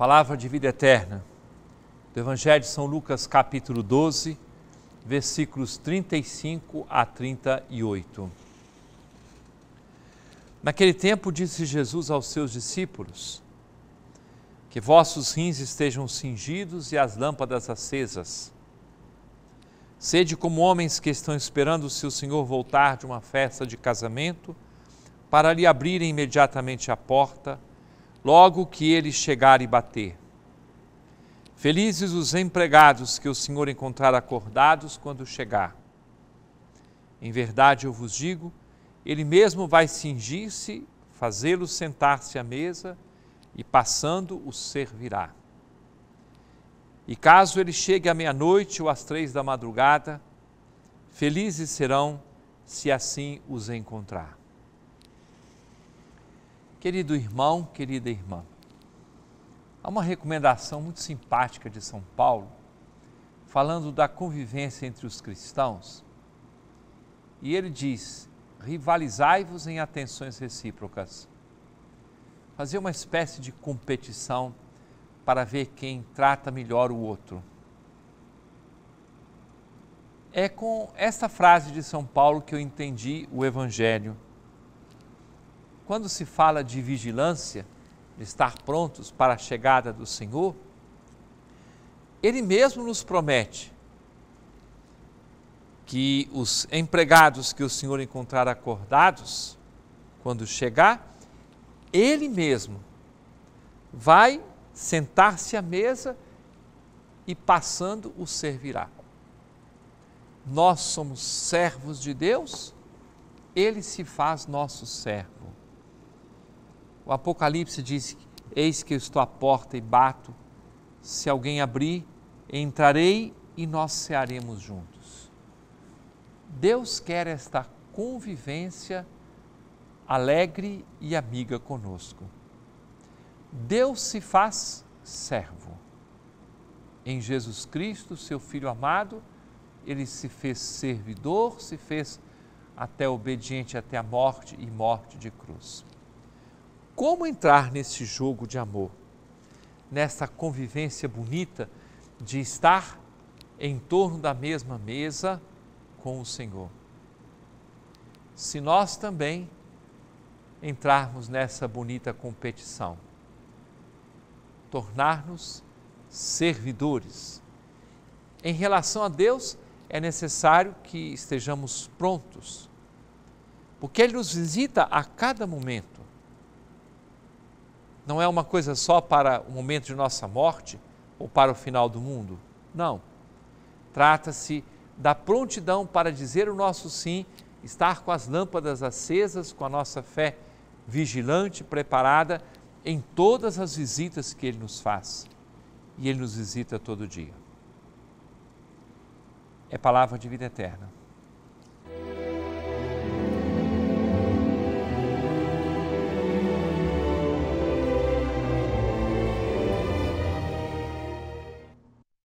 Palavra de Vida Eterna, do Evangelho de São Lucas, capítulo 12, versículos 35 a 38. Naquele tempo disse Jesus aos seus discípulos: que vossos rins estejam cingidos e as lâmpadas acesas. Sede como homens que estão esperando o seu Senhor voltar de uma festa de casamento, para lhe abrirem imediatamente a porta, logo que ele chegar e bater. Felizes os empregados que o Senhor encontrar acordados quando chegar. Em verdade eu vos digo, ele mesmo vai cingir-se, fazê-lo sentar-se à mesa e passando o servirá. E caso ele chegue à meia-noite ou às 3 da madrugada, felizes serão se assim os encontrar. Querido irmão, querida irmã, há uma recomendação muito simpática de São Paulo, falando da convivência entre os cristãos, e ele diz: rivalizai-vos em atenções recíprocas. Fazer uma espécie de competição para ver quem trata melhor o outro. É com esta frase de São Paulo que eu entendi o Evangelho. Quando se fala de vigilância, de estar prontos para a chegada do Senhor, Ele mesmo nos promete que os empregados que o Senhor encontrar acordados, quando chegar, Ele mesmo vai sentar-se à mesa e passando o servirá. Nós somos servos de Deus, Ele se faz nosso servo. O Apocalipse diz: eis que eu estou à porta e bato, se alguém abrir, entrarei e nós cearemos juntos. Deus quer esta convivência alegre e amiga conosco. Deus se faz servo. Em Jesus Cristo, seu Filho amado, Ele se fez servidor, se fez até obediente, até a morte e morte de cruz. Como entrar nesse jogo de amor, nessa convivência bonita de estar em torno da mesma mesa com o Senhor? Se nós também entrarmos nessa bonita competição, tornar-nos servidores. Em relação a Deus, é necessário que estejamos prontos, porque Ele nos visita a cada momento. Não é uma coisa só para o momento de nossa morte ou para o final do mundo, não. Trata-se da prontidão para dizer o nosso sim, estar com as lâmpadas acesas, com a nossa fé vigilante, preparada em todas as visitas que Ele nos faz. E Ele nos visita todo dia. É palavra de vida eterna.